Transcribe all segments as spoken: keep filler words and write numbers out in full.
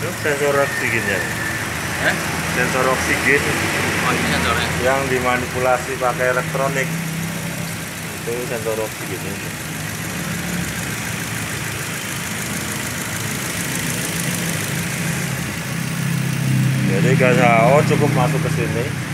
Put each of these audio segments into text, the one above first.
Itu sensor oksigennya. Eh? Sensor oksigen. Oh, ini sensornya. Yang dimanipulasi pakai elektronik. Itu sensor oksigennya. Jadi H H O cukup masuk ke sini.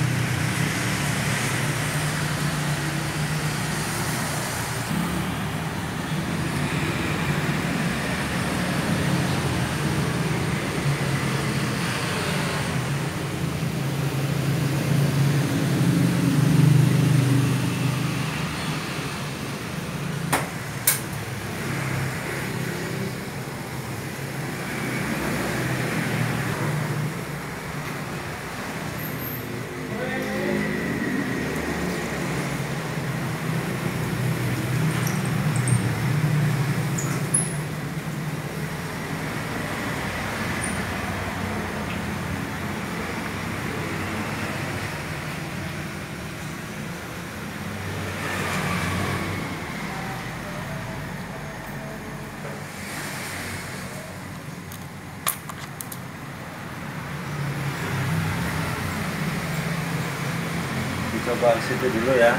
Coba situ dulu ya.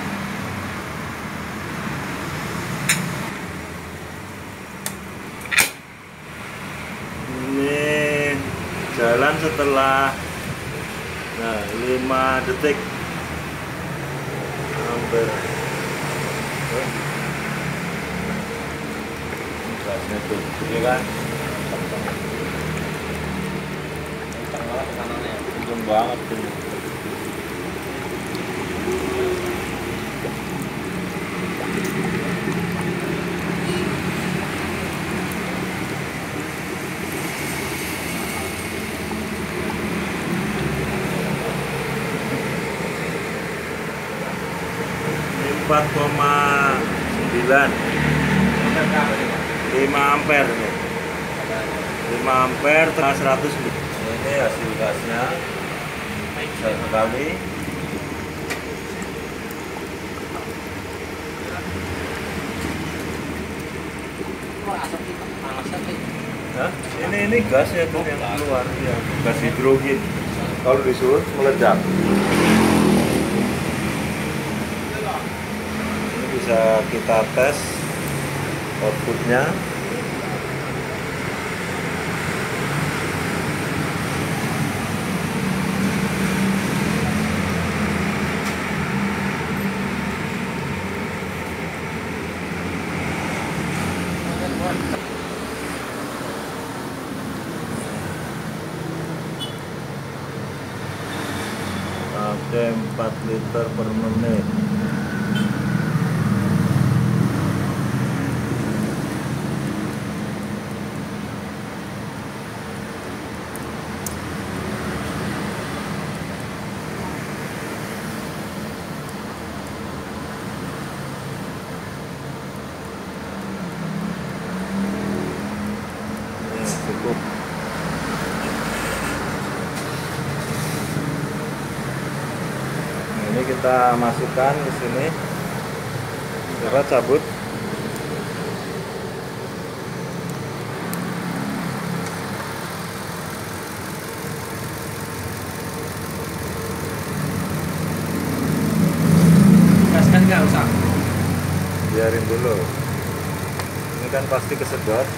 Ini jalan setelah nah lima detik hampir. Gasnya tuh, ini kan. Kencang banget kanannya, kencang banget tuh. empat koma sembilan lima ampere nih. lima ampere telah seratus. Ini hasil gasnya satu kali. Hah? Ini ini gasnya tuh yang keluar ya. Gas hidrogen. Kalau disulut meledak. Bisa kita tes outputnya. Pakai empat liter per menit. Cukup. Nah, ini kita masukkan ke sini. Kita cabut. Gas kan nggak usah. Biarin dulu. Ini kan pasti kesedot.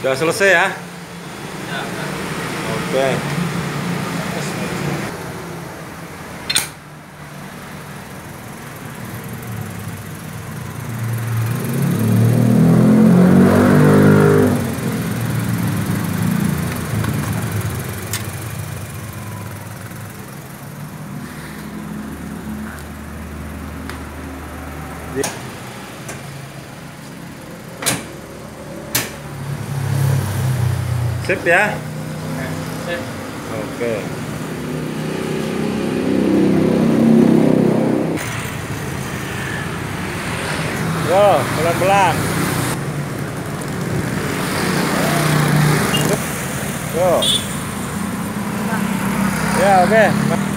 Sudah selesai ya? Ya. Oke. Okay. Sip ya. Oke. Okay. Wow, pelan-pelan. Yo. Ya, oke. Okay.